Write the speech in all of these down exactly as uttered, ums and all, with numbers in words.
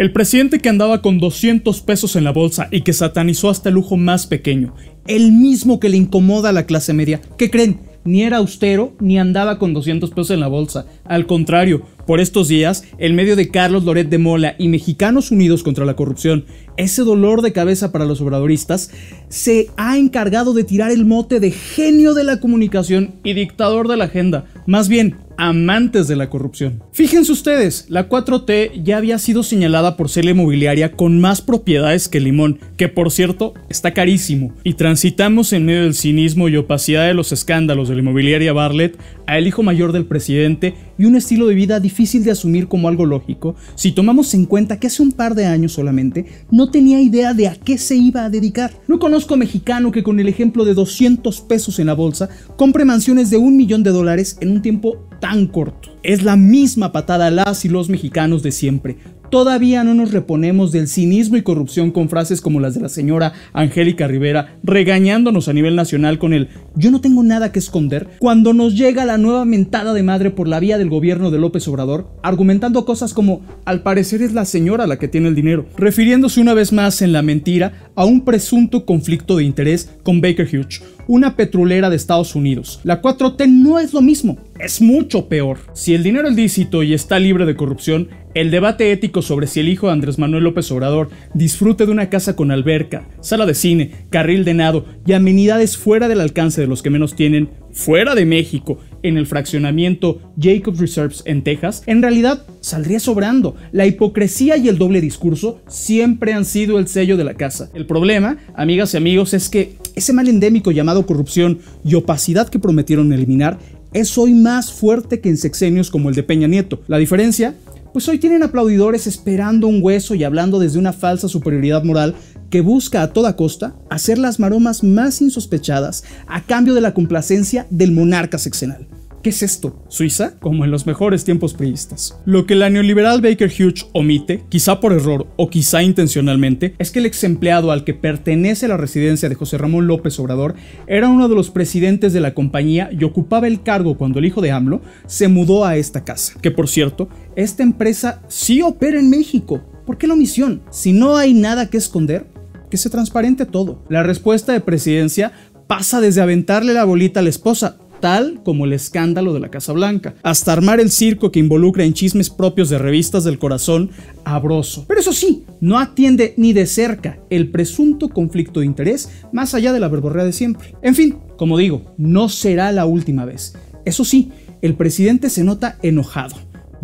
El presidente que andaba con doscientos pesos en la bolsa y que satanizó hasta el lujo más pequeño, el mismo que le incomoda a la clase media. ¿Qué creen? Ni era austero ni andaba con doscientos pesos en la bolsa. Al contrario, por estos días, el medio de Carlos Loret de Mola y Mexicanos Unidos contra la corrupción, ese dolor de cabeza para los obradoristas, se ha encargado de tirar el mote de genio de la comunicación y dictador de la agenda, más bien amantes de la corrupción. Fíjense ustedes, la cuatro T ya había sido señalada por ser la inmobiliaria con más propiedades que Limón, que por cierto está carísimo, y transitamos en medio del cinismo y opacidad de los escándalos de la inmobiliaria Bartlett a el hijo mayor del presidente y un estilo de vida difícil de asumir como algo lógico si tomamos en cuenta que hace un par de años solamente no tenía idea de a qué se iba a dedicar. No conozco a mexicano que con el ejemplo de doscientos pesos en la bolsa compre mansiones de un millón de dólares en un tiempo tan corto. Es la misma patada a las y los mexicanos de siempre. Todavía no nos reponemos del cinismo y corrupción con frases como las de la señora Angélica Rivera regañándonos a nivel nacional con el "yo no tengo nada que esconder" cuando nos llega la nueva mentada de madre por la vía del gobierno de López Obrador argumentando cosas como "al parecer es la señora la que tiene el dinero", refiriéndose una vez más en la mentira a un presunto conflicto de interés con Baker Hughes, una petrolera de Estados Unidos. La cuatro T no es lo mismo, es mucho peor. Si el dinero es lícito y está libre de corrupción, el debate ético sobre si el hijo de Andrés Manuel López Obrador disfrute de una casa con alberca, sala de cine, carril de nado y amenidades fuera del alcance de los que menos tienen, fuera de México, en el fraccionamiento Jacob Reserves en Texas, en realidad saldría sobrando. La hipocresía y el doble discurso siempre han sido el sello de la casa. El problema, amigas y amigos, es que ese mal endémico llamado corrupción y opacidad que prometieron eliminar es hoy más fuerte que en sexenios como el de Peña Nieto. La diferencia, pues hoy tienen aplaudidores esperando un hueso y hablando desde una falsa superioridad moral que busca a toda costa hacer las maromas más insospechadas a cambio de la complacencia del monarca sexenal. ¿Qué es esto? ¿Suiza? Como en los mejores tiempos priistas. Lo que la neoliberal Baker Hughes omite, quizá por error o quizá intencionalmente, es que el ex empleado al que pertenece la residencia de José Ramón López Obrador era uno de los presidentes de la compañía y ocupaba el cargo cuando el hijo de AMLO se mudó a esta casa. Que por cierto, esta empresa sí opera en México. ¿Por qué la omisión? Si no hay nada que esconder, que se transparente todo. La respuesta de presidencia pasa desde aventarle la bolita a la esposa, tal como el escándalo de la Casa Blanca, hasta armar el circo que involucra en chismes propios de revistas del corazón abroso. Pero eso sí, no atiende ni de cerca el presunto conflicto de interés más allá de la verborrea de siempre. En fin, como digo, no será la última vez. Eso sí, el presidente se nota enojado.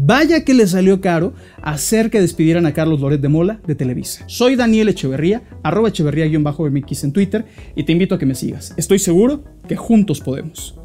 Vaya que le salió caro hacer que despidieran a Carlos Loret de Mola de Televisa. Soy Daniel Echeverría, arroba Echeverría guión bajo M X en Twitter, y te invito a que me sigas. Estoy seguro que juntos podemos.